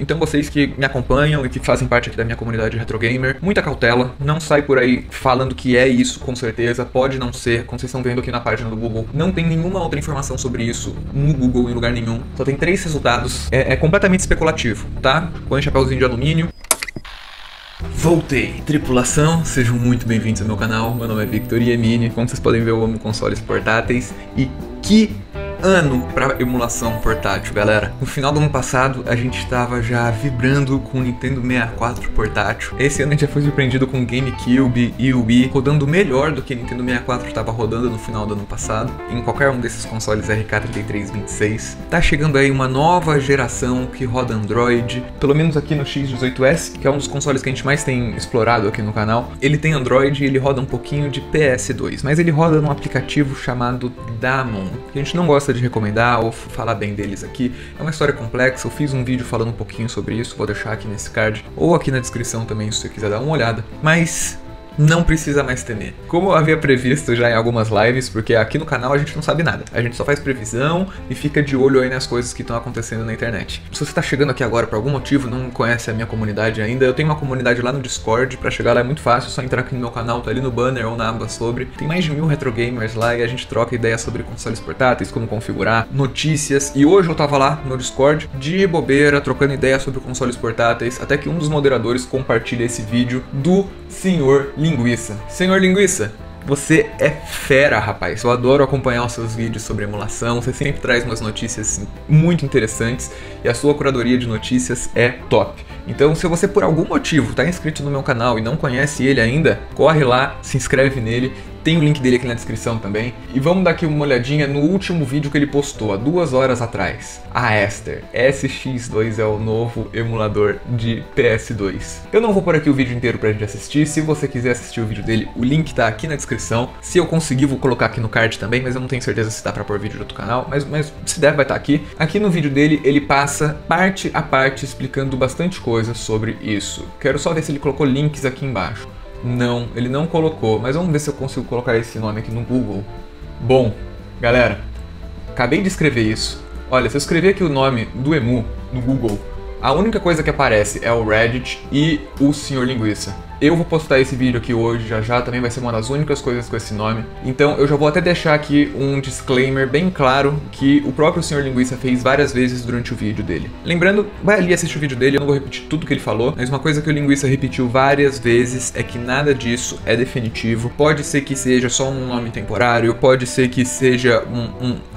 Então vocês que me acompanham e que fazem parte aqui da minha comunidade retrogamer, muita cautela, não sai por aí falando que é isso com certeza, pode não ser, como vocês estão vendo aqui na página do Google, não tem nenhuma outra informação sobre isso no Google em lugar nenhum, só tem 3 resultados, é completamente especulativo, tá? Põe um chapéuzinho de alumínio. Voltei! Tripulação, sejam muito bem-vindos ao meu canal, meu nome é Victor Iemini, como vocês podem ver eu amo consoles portáteis e que ano para emulação portátil, galera. No final do ano passado, a gente estava já vibrando com o Nintendo 64 portátil. Esse ano a gente já foi surpreendido com o GameCube e o Wii rodando melhor do que o Nintendo 64 estava rodando no final do ano passado, em qualquer um desses consoles RK3326. Tá chegando aí uma nova geração que roda Android, pelo menos aqui no X18S, que é um dos consoles que a gente mais tem explorado aqui no canal. Ele tem Android e ele roda um pouquinho de PS2, mas ele roda num aplicativo chamado Damon, que a gente não gosta de recomendar ou falar bem deles aqui, é uma história complexa, eu fiz um vídeo falando um pouquinho sobre isso, vou deixar aqui nesse card ou aqui na descrição também se você quiser dar uma olhada, mas não precisa mais temer. Como eu havia previsto já em algumas lives, porque aqui no canal a gente não sabe nada, a gente só faz previsão e fica de olho aí nas coisas que estão acontecendo na internet. Se você tá chegando aqui agora por algum motivo, não conhece a minha comunidade ainda, eu tenho uma comunidade lá no Discord, pra chegar lá é muito fácil, só entrar aqui no meu canal, tá ali no banner ou na aba sobre. Tem mais de 1000 retrogamers lá e a gente troca ideias sobre consoles portáteis, como configurar, notícias, e hoje eu tava lá no Discord, de bobeira, trocando ideias sobre consoles portáteis, até que um dos moderadores compartilha esse vídeo do senhor Linguiça. Senhor Linguiça, você é fera, rapaz. Eu adoro acompanhar os seus vídeos sobre emulação, você sempre traz umas notícias muito interessantes e a sua curadoria de notícias é top. Então, se você por algum motivo está inscrito no meu canal e não conhece ele ainda, corre lá, se inscreve nele. Tem o link dele aqui na descrição também. E vamos dar aqui uma olhadinha no último vídeo que ele postou, há 2 horas atrás. A Aether SX2 é o novo emulador de PS2. Eu não vou pôr aqui o vídeo inteiro pra gente assistir. Se você quiser assistir o vídeo dele, o link tá aqui na descrição. Se eu conseguir, vou colocar aqui no card também, mas eu não tenho certeza se dá pra pôr vídeo do outro canal. Mas se der, vai estar aqui. Aqui no vídeo dele, ele passa parte a parte explicando bastante coisa sobre isso. Quero só ver se ele colocou links aqui embaixo. Não, ele não colocou, mas vamos ver se eu consigo colocar esse nome aqui no Google. Bom, galera, acabei de escrever isso. Olha, se eu escrever aqui o nome do emu no Google, a única coisa que aparece é o Reddit e o Senhor Linguiça. Eu vou postar esse vídeo aqui hoje, já, também vai ser uma das únicas coisas com esse nome. Então eu já vou até deixar aqui um disclaimer bem claro que o próprio Senhor Linguiça fez várias vezes durante o vídeo dele. Lembrando, vai ali assistir o vídeo dele, eu não vou repetir tudo que ele falou, mas uma coisa que o Linguiça repetiu várias vezes é que nada disso é definitivo. Pode ser que seja só um nome temporário, pode ser que seja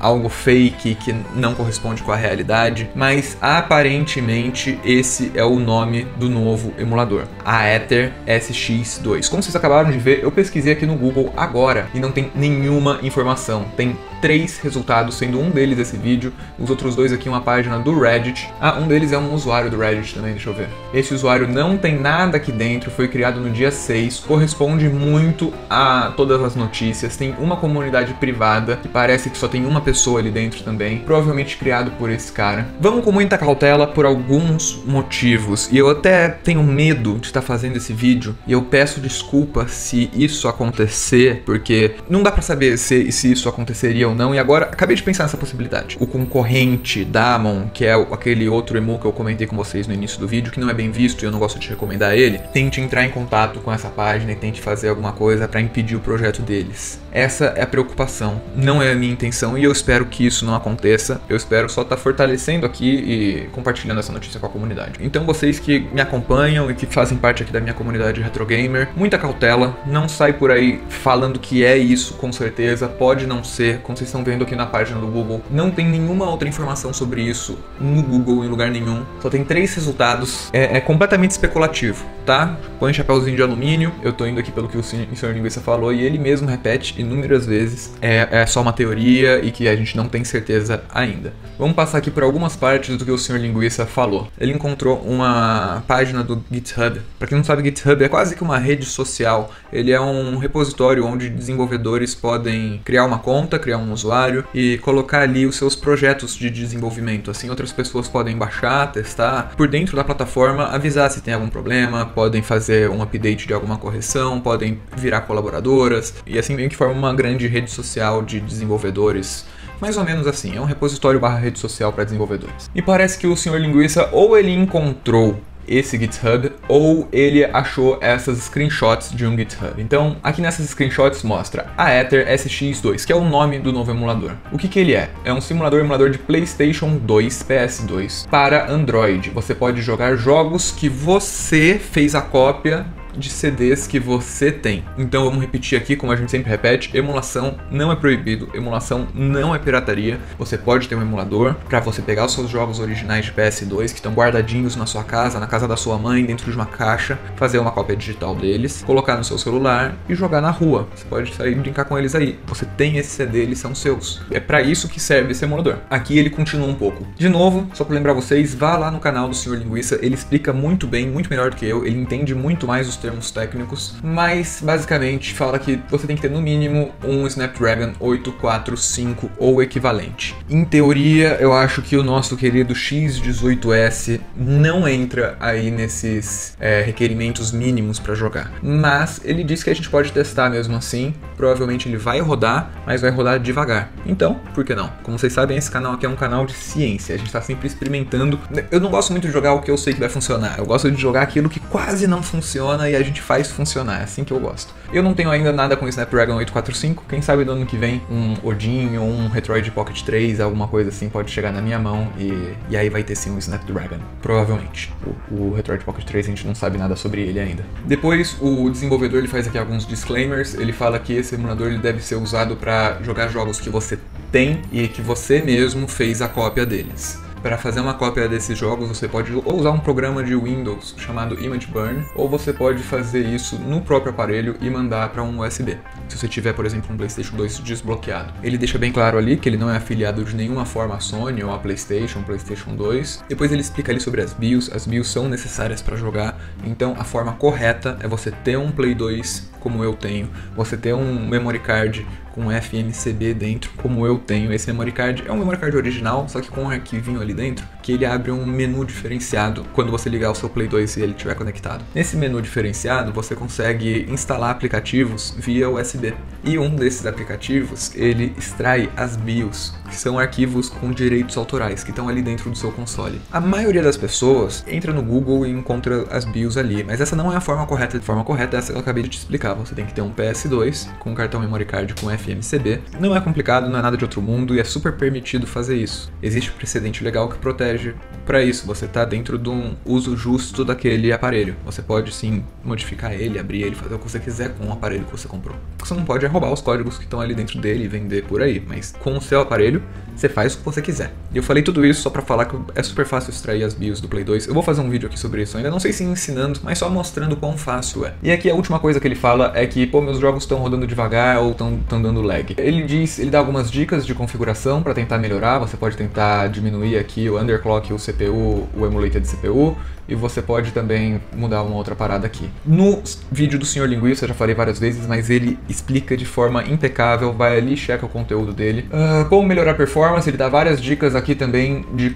algo fake que não corresponde com a realidade, mas aparentemente esse é o nome do novo emulador, a AetherSX2. Como vocês acabaram de ver, eu pesquisei aqui no Google agora e não tem nenhuma informação. Tem 3 resultados, sendo um deles esse vídeo, os outros 2 aqui uma página do Reddit. Ah, um deles é um usuário do Reddit também, deixa eu ver. Esse usuário não tem nada aqui dentro, foi criado no dia 6, corresponde muito a todas as notícias, tem uma comunidade privada, que parece que só tem uma pessoa ali dentro também, provavelmente criado por esse cara. Vamos com muita cautela por alguns motivos, e eu até tenho medo de estar fazendo esse vídeo, e eu peço desculpa se isso acontecer, porque não dá pra saber se isso aconteceria ou não, e agora acabei de pensar nessa possibilidade. O concorrente Damon, que é aquele outro emu que eu comentei com vocês no início do vídeo, que não é bem visto e eu não gosto de recomendar ele, tente entrar em contato com essa página e tente fazer alguma coisa pra impedir o projeto deles. Essa é a preocupação, não é a minha intenção e eu espero que isso não aconteça, eu espero só estar fortalecendo aqui e compartilhando essa notícia com a comunidade. Então vocês que me acompanham e que fazem parte aqui da minha comunidade retrogamer, muita cautela, não sai por aí falando que é isso com certeza, pode não ser, como vocês estão vendo aqui na página do Google, não tem nenhuma outra informação sobre isso no Google em lugar nenhum, só tem 3 resultados, é completamente especulativo, tá? Põe um chapéuzinho de alumínio, eu tô indo aqui pelo que o Senhor Linguiça falou e ele mesmo repete inúmeras vezes, é só uma teoria e que a gente não tem certeza ainda. Vamos passar aqui por algumas partes do que o Senhor Linguiça falou. Ele encontrou uma página do GitHub. Pra quem não sabe, GitHub é quase que uma rede social. Ele é um repositório onde desenvolvedores podem criar uma conta, criar um usuário e colocar ali os seus projetos de desenvolvimento. Assim, outras pessoas podem baixar, testar, por dentro da plataforma, avisar se tem algum problema, podem fazer um update de alguma correção, podem virar colaboradoras e assim meio que forma uma grande rede social de desenvolvedores. mais ou menos assim, é um repositório barra rede social para desenvolvedores. E parece que o senhor Linguiça ou ele encontrou esse GitHub, ou ele achou essas screenshots de um GitHub. Então, aqui nessas screenshots mostra a AetherSX2, que é o nome do novo emulador. O que que ele é? É um emulador de PlayStation 2, PS2, para Android. Você pode jogar jogos que você fez a cópia de CDs que você tem. Então vamos repetir aqui, como a gente sempre repete, emulação não é proibido, emulação não é pirataria. Você pode ter um emulador para você pegar os seus jogos originais de PS2 que estão guardadinhos na sua casa, na casa da sua mãe, dentro de uma caixa, fazer uma cópia digital deles, colocar no seu celular e jogar na rua. Você pode sair e brincar com eles aí. Você tem esse CD, eles são seus. É para isso que serve esse emulador. Aqui ele continua um pouco. De novo, só para lembrar vocês, vá lá no canal do Sr. Linguiça, ele explica muito bem, muito melhor do que eu, ele entende muito mais os termos técnicos, mas basicamente fala que você tem que ter no mínimo um Snapdragon 845 ou equivalente. Em teoria, eu acho que o nosso querido X18S não entra aí nesses requerimentos mínimos para jogar, mas ele diz que a gente pode testar mesmo assim. Provavelmente ele vai rodar, mas vai rodar devagar. Então, por que não? Como vocês sabem, esse canal aqui é um canal de ciência, a gente está sempre experimentando. Eu não gosto muito de jogar o que eu sei que vai funcionar, eu gosto de jogar aquilo que quase não funciona e a gente faz funcionar, é assim que eu gosto. Eu não tenho ainda nada com o Snapdragon 845, quem sabe no ano que vem um Odin ou um Retroid Pocket 3, alguma coisa assim, pode chegar na minha mão e aí vai ter sim um Snapdragon, provavelmente. O Retroid Pocket 3 a gente não sabe nada sobre ele ainda. Depois o desenvolvedor ele faz aqui alguns disclaimers, ele fala que esse emulador ele deve ser usado para jogar jogos que você tem e que você mesmo fez a cópia deles. Para fazer uma cópia desses jogos, você pode ou usar um programa de Windows chamado ImageBurn, ou você pode fazer isso no próprio aparelho e mandar para um USB, se você tiver, por exemplo, um PlayStation 2 desbloqueado. Ele deixa bem claro ali que ele não é afiliado de nenhuma forma à Sony ou à PlayStation, PlayStation 2. Depois ele explica ali sobre as BIOS são necessárias para jogar, então a forma correta é você ter um Play 2, como eu tenho, você ter um memory card com FMCB dentro, como eu tenho. Esse memory card é um memory card original, só que com um arquivinho ali dentro, que ele abre um menu diferenciado quando você ligar o seu Play 2 e ele estiver conectado. Nesse menu diferenciado, você consegue instalar aplicativos via USB. E um desses aplicativos, ele extrai as BIOS, que são arquivos com direitos autorais, que estão ali dentro do seu console. A maioria das pessoas entra no Google e encontra as BIOS ali, mas essa não é a forma correta. A forma correta é essa que eu acabei de te explicar. Você tem que ter um PS2 com um cartão memory card com FMCB. Não é complicado, não é nada de outro mundo e é super permitido fazer isso. Existe um precedente legal que protege para isso. Você tá dentro de um uso justo daquele aparelho. Você pode sim modificar ele, abrir ele, fazer o que você quiser com o aparelho que você comprou. Você não pode roubar os códigos que estão ali dentro dele e vender por aí, mas com o seu aparelho você faz o que você quiser. E eu falei tudo isso só para falar que é super fácil extrair as BIOS do Play 2. Eu vou fazer um vídeo aqui sobre isso ainda, não sei se ensinando, mas só mostrando quão fácil é. E aqui a última coisa que ele fala é que, pô, meus jogos estão rodando devagar ou estão dando lag. Ele dá algumas dicas de configuração para tentar melhorar. Você pode tentar diminuir aqui o underclock, o CPU, o emulator de CPU, e você pode também mudar uma outra parada aqui. No vídeo do Sr. Linguiça, eu já falei várias vezes, mas ele explica de forma impecável, vai ali, checa o conteúdo dele. Como melhorar a performance, ele dá várias dicas aqui também de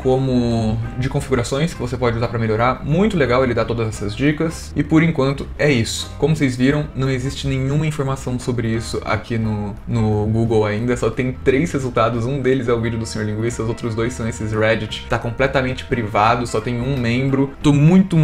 configurações que você pode usar para melhorar. Muito legal, ele dá todas essas dicas. E por enquanto é isso. Como vocês viram, não existe nenhuma informação sobre isso aqui no Google ainda, só tem 3 resultados, um deles é o vídeo do Sr. Linguiça, os outros 2 são esses Reddit, tá completamente privado, só tem um membro. Tô muito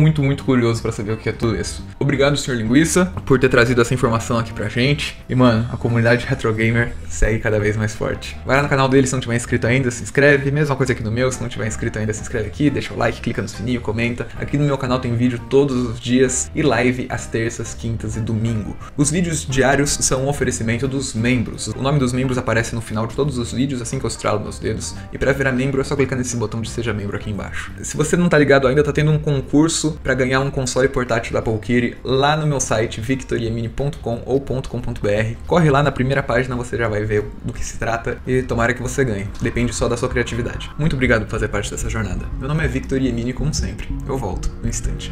curioso pra saber o que é tudo isso. Obrigado, Sr. Linguiça, por ter trazido essa informação aqui pra gente. E mano, a comunidade retrogamer segue cada vez mais forte. Vai lá no canal dele, se não tiver inscrito ainda, se inscreve. Mesma coisa aqui no meu, se não tiver inscrito ainda, se inscreve aqui, deixa o like, clica no sininho, comenta. Aqui no meu canal tem vídeo todos os dias e live às terças, quintas e domingo. Os vídeos diários são um oferecimento dos membros. O nome dos membros aparece no final de todos os vídeos, assim que eu estralo meus dedos. E pra virar membro é só clicar nesse botão de seja membro aqui embaixo. Se você não tá ligado ainda, tá tendo um concurso pra ganhar um console portátil da Powkiri lá no meu site victoriemini.com ou .com.br. Corre lá, na primeira página você já vai ver do que se trata e tomara que você ganhe. Depende só da sua criatividade. Muito obrigado por fazer parte dessa jornada. Meu nome é Victor Iemini, como sempre. Eu volto no instante.